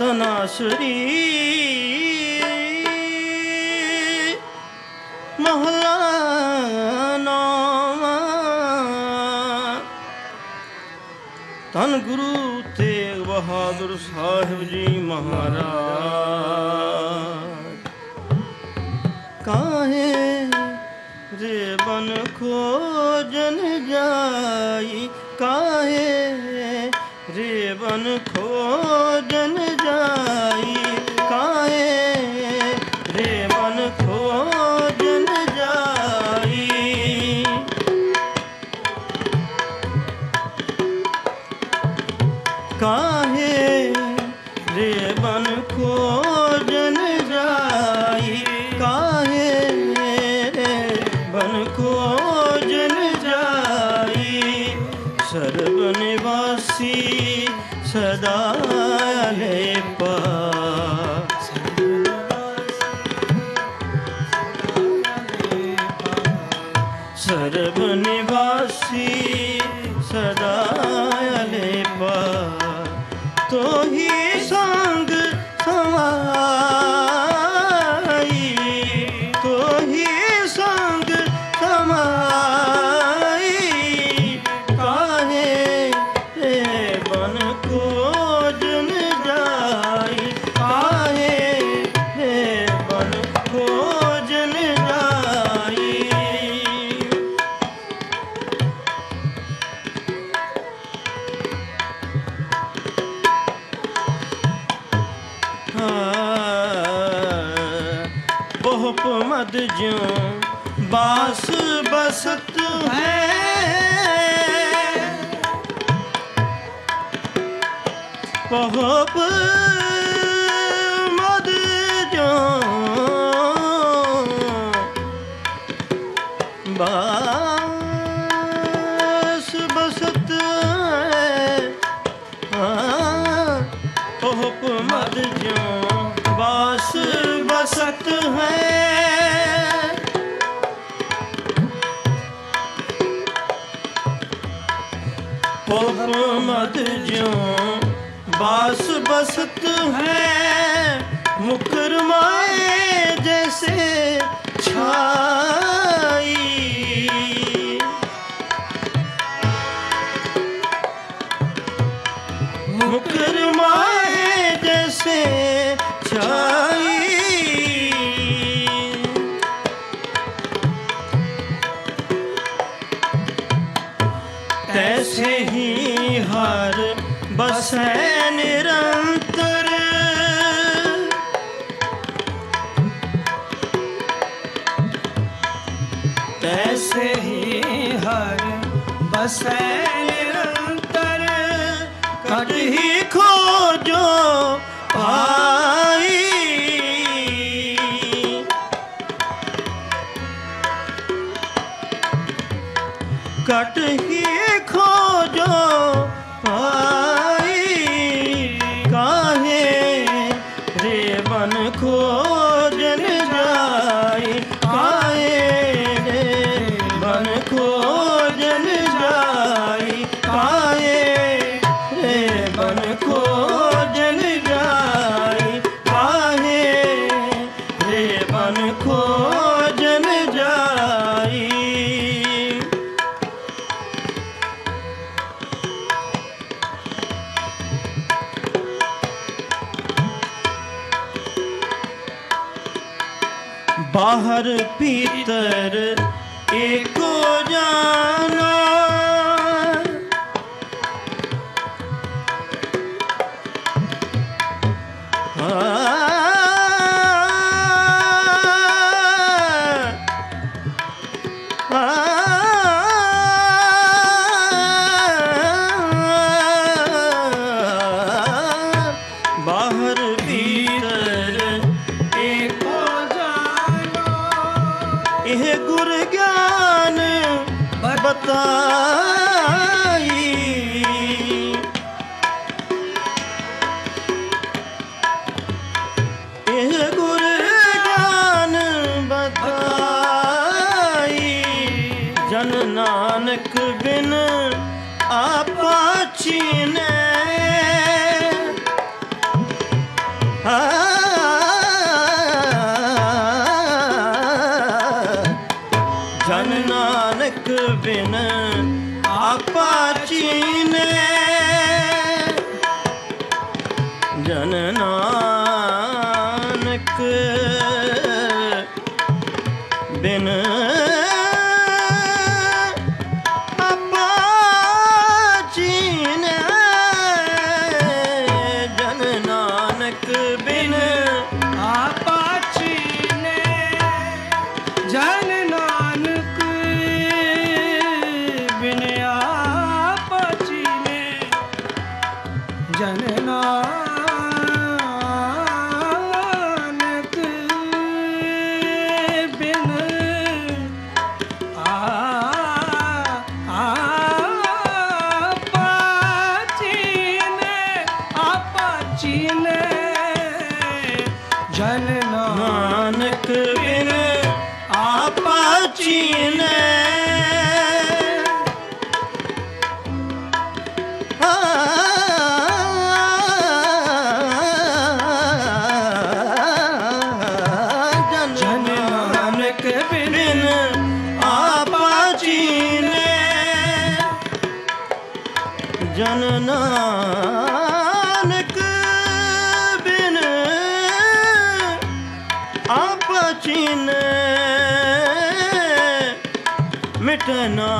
धनासरी महला नामा धन गुरु तेग बहादुर साहिब जी महाराज काहे जे बन खोजन जाई काहे रेवन खोजन जाई काहे रेवन खोजन जाई काहे रेवन खोजन जाई काहे रेवन खोजन जाई सर्व निवासी सदा ले पास सर्व निवासी सदा ले पास तो ही संग समाई तो ही संग समाई काहे रे बन खोजन जाई काहे रे बन खोजन जाई बहुप मद ज्यों बास बसत है बहुप मद ज्यों बास बसत है बहुप मद ज्यों बास बसत है बहुप मद ज्यों बास बसत है मुकरमाए जैसे छाई मुकरमाए जैसे तैसे ही हर बस है निरंतर तैसे ही हर बस है निरंतर कट ही खोजो पाई कट ही खोजो पाई काहे रे बन खोजन जाई काहे रे बन खोजन जाई काहे रे बन खोजन जाई काहे रे बन खोजन जाई बाहर भीतर एको जाना बाहर भीतर यह गुर ज्ञान बताई यह गुर ज्ञान बताई नानक बिन आपा छीने जन नानक बिन आपा छीने जन नानक बिन मिटना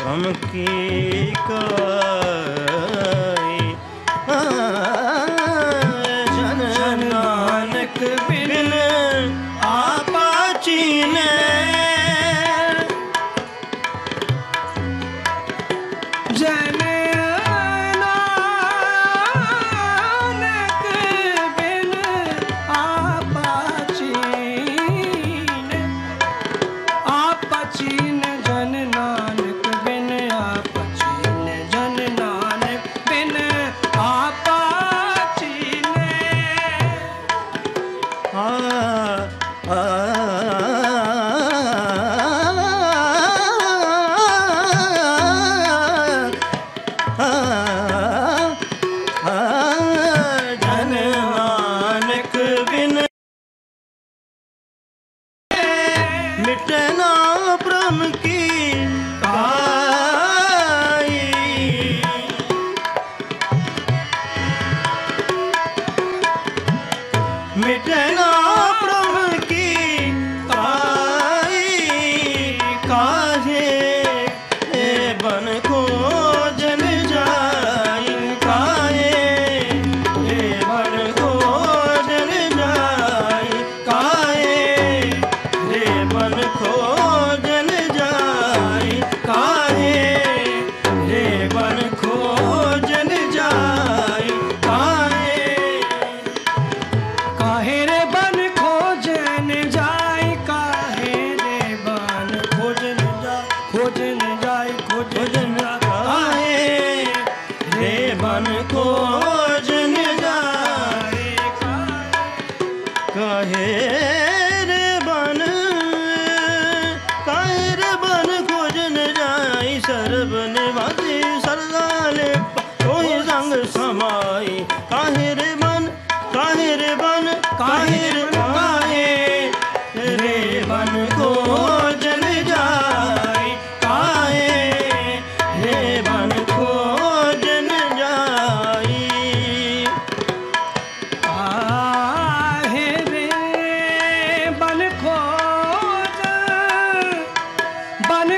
कम की काई जन नानक बिन आपा चीने जन नानक बिन आपा चीने आपा चीने मिटना प्रभु की आई काहे ए बन को जन जाई काहे ए बन को जन जाई काहे ए बन को जन जाई काहे ए बन को जन जाई बन को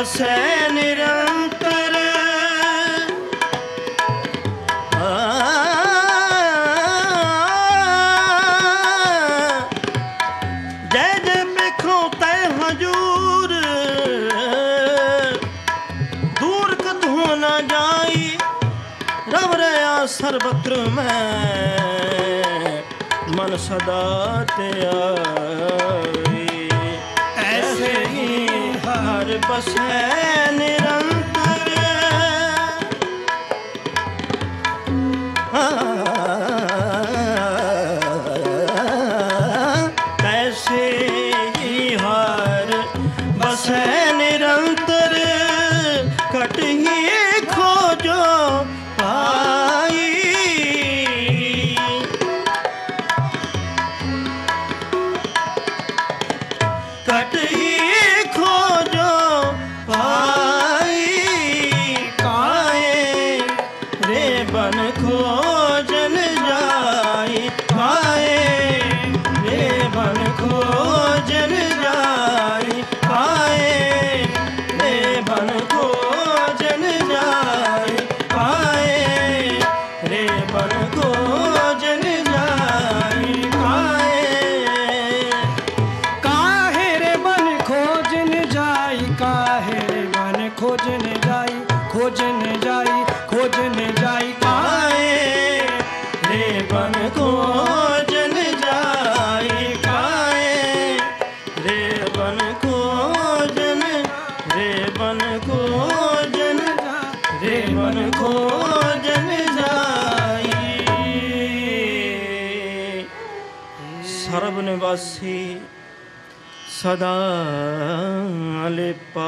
आसै निरंतर जय जय बिखो तै हजूर दूर कदू न जाई रब रया सर्वत्र मैं मन सदा तेरा हर बसै निरंतर ऐसे ही हर बसै निरंतर कट ही खोजो पाई कट ही सदा अलिपा।